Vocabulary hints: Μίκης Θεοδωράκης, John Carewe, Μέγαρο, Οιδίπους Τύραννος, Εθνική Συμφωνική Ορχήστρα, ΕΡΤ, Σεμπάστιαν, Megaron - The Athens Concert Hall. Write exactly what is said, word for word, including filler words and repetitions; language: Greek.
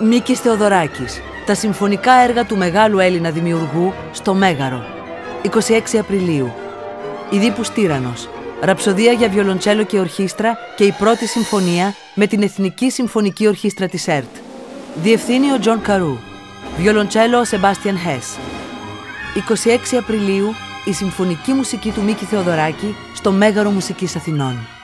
Μίκης Θεοδωράκης. Τα συμφωνικά έργα του μεγάλου Έλληνα δημιουργού στο Μέγαρο. είκοσι έξι Απριλίου. Οιδίπους Τύραννος. Ραψοδία για βιολοντσέλο και ορχήστρα και η πρώτη συμφωνία με την Εθνική Συμφωνική Ορχήστρα της ΕΡΤ. Διευθύνει ο John Carewe. Βιολοντσέλο ο Σεμπάστιαν. είκοσι έξι Απριλίου, η συμφωνική μουσική του Μίκη Θεοδωράκη στο Μέγαρο Μουσικής Αθηνών.